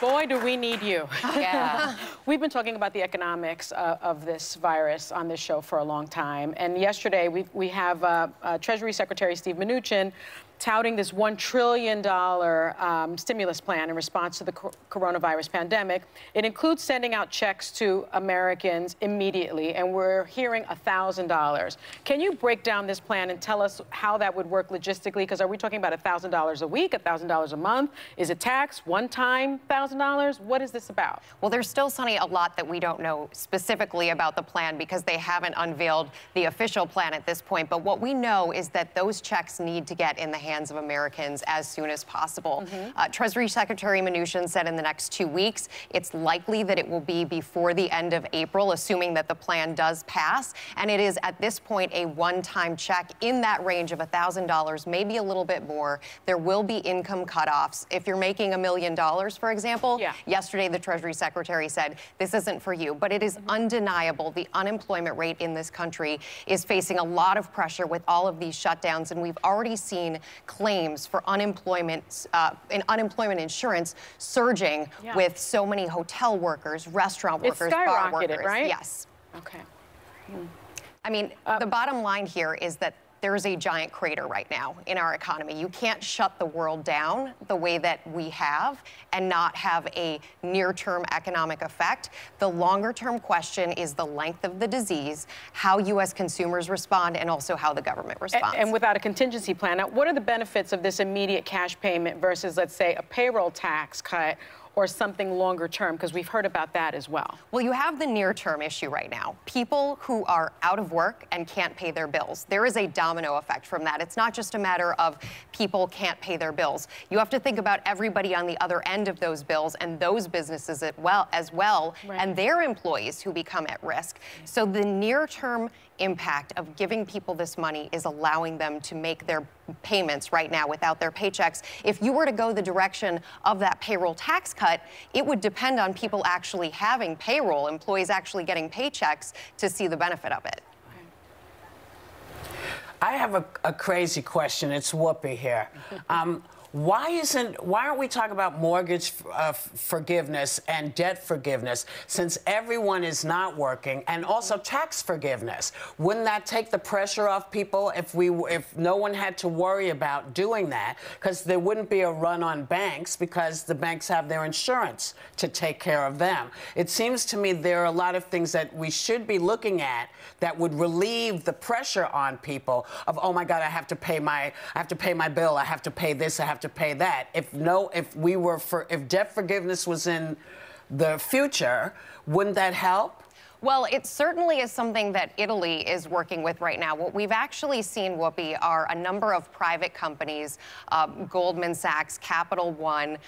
Boy, do we need you. Yeah. We've been talking about the economics of this virus on this show for a long time. And yesterday, we have Treasury Secretary Steve Mnuchin touting this $1 trillion stimulus plan in response to the coronavirus pandemic. It includes sending out checks to Americans immediately, and we're hearing $1,000. Can you break down this plan and tell us how that would work logistically? Because are we talking about $1,000 a week, $1,000 a month? Is it tax, one-time $1,000? What is this about? Well, there's still, Sunny, a lot that we don't know specifically about the plan because they haven't unveiled the official plan at this point. But what we know is that those checks need to get in the hands of Americans as soon as possible. Treasury Secretary Mnuchin said in the next 2 weeks, it's likely that it will be before the end of April, assuming that the plan does pass. And it is at this point a one-time check in that range of $1,000, maybe a little bit more. There will be income cutoffs. If you're making $1 million, for example, yesterday the Treasury Secretary said, this isn't for you. But it is undeniable the unemployment rate in this country is facing a lot of pressure with all of these shutdowns, and we've already seen claims for unemployment and unemployment insurance surging with so many hotel workers, restaurant workers, bar workers. Right? Yes. Okay. I mean, the bottom line here is that there's a giant crater right now in our economy. You can't shut the world down the way that we have and not have a near-term economic effect. The longer-term question is the length of the disease, how U.S. consumers respond, and also how the government responds. And without a contingency plan, now, what are the benefits of this immediate cash payment versus, let's say, a payroll tax cut or something longer term, because we've heard about that as well? Well, you have the near-term issue right now. People who are out of work and can't pay their bills. There is a domino effect from that. It's not just a matter of people can't pay their bills. You have to think about everybody on the other end of those bills and those businesses as well, and their employees who become at risk. So the near-term impact of giving people this money is allowing them to make their payments right now without their paychecks. If you were to go the direction of that payroll tax cut, it would depend on people actually having payroll, employees actually getting paychecks to see the benefit of it. I have a crazy question. It's Whoopi here. Why aren't we talking about mortgage forgiveness and debt forgiveness, since everyone is not working, and also tax forgiveness? Wouldn't that take the pressure off people if no one had to worry about doing that? Because there wouldn't be a run on banks, because the banks have their insurance to take care of them. It seems to me there are a lot of things that we should be looking at that would relieve the pressure on people of, oh my God, I have to pay my bill, I have to pay this, I have to pay that. If debt forgiveness was in the future, wouldn't that help? Well, it certainly is something that Italy is working with right now. What we've actually seen, Whoopi, are a number of private companies, Goldman Sachs, Capital One,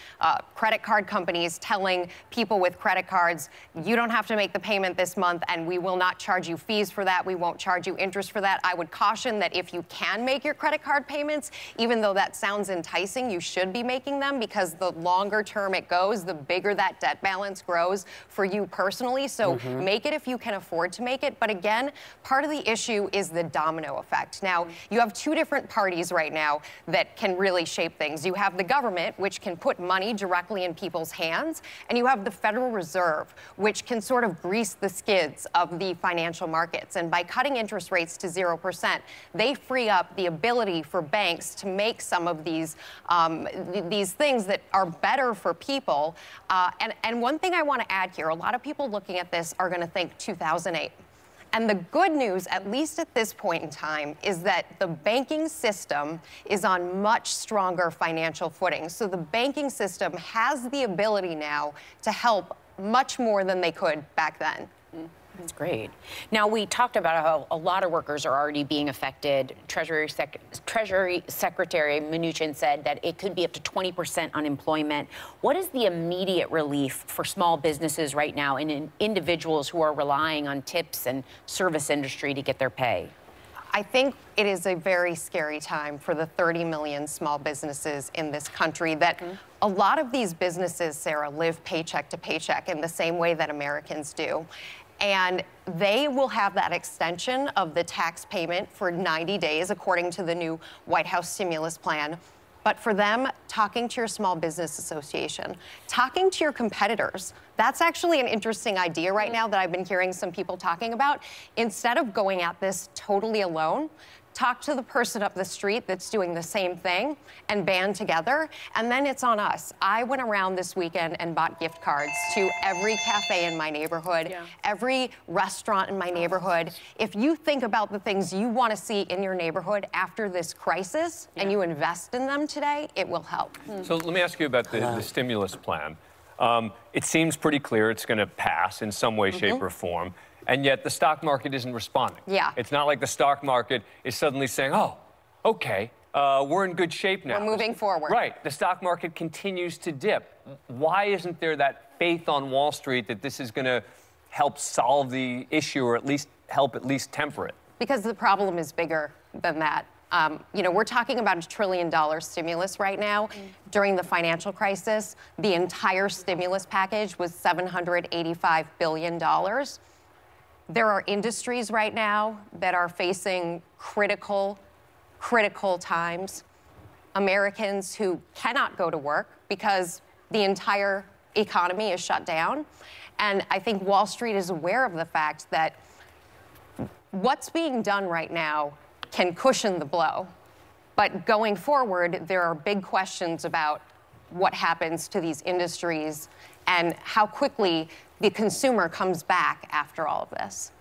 credit card companies telling people with credit cards, you don't have to make the payment this month, and we will not charge you fees for that. We won't charge you interest for that. I would caution that if you can make your credit card payments, even though that sounds enticing, you should be making them, because the longer term it goes, the bigger that debt balance grows for you personally. So make it if you can afford to make it. But again, part of the issue is the domino effect. Now, you have two different parties right now that can really shape things. You have the government, which can put money directly in people's hands, and you have the Federal Reserve, which can sort of grease the skids of the financial markets. And by cutting interest rates to 0%, they free up the ability for banks to make some of these things that are better for people. And one thing I want to add here, a lot of people looking at this are going to think 2008. And the good news, at least at this point in time, is that the banking system is on much stronger financial footing. So the banking system has the ability now to help much more than they could back then. That's great. Now, we talked about how a lot of workers are already being affected. Treasury Secretary Mnuchin said that it could be up to 20% unemployment. What is the immediate relief for small businesses right now and individuals who are relying on tips and service industry to get their pay? I think it is a very scary time for the 30 million small businesses in this country that a lot of these businesses, Sarah, live paycheck to paycheck in the same way that Americans do. And they will have that extension of the tax payment for 90 days, according to the new White House stimulus plan. But for them, talking to your small business association, talking to your competitors, that's actually an interesting idea right now that I've been hearing some people talking about. Instead of going at this totally alone, talk to the person up the street that's doing the same thing and band together, and then it's on us. I went around this weekend and bought gift cards to every cafe in my neighborhood, every restaurant in my neighborhood. If you think about the things you want to see in your neighborhood after this crisis and you invest in them today, it will help. So let me ask you about the stimulus plan. It seems pretty clear it's going to pass in some way, shape, or form. And yet the stock market isn't responding. Yeah. It's not like the stock market is suddenly saying, oh, okay, we're in good shape now. We're moving forward. Right. The stock market continues to dip. Why isn't there that faith on Wall Street that this is going to help solve the issue or at least help temper it? Because the problem is bigger than that. You know, we're talking about a $1 trillion stimulus right now. During the financial crisis, the entire stimulus package was $785 billion. There are industries right now that are facing critical times. Americans who cannot go to work because the entire economy is shut down. And I think Wall Street is aware of the fact that what's being done right now can cushion the blow. But going forward, there are big questions about what happens to these industries and how quickly the consumer comes back after all of this.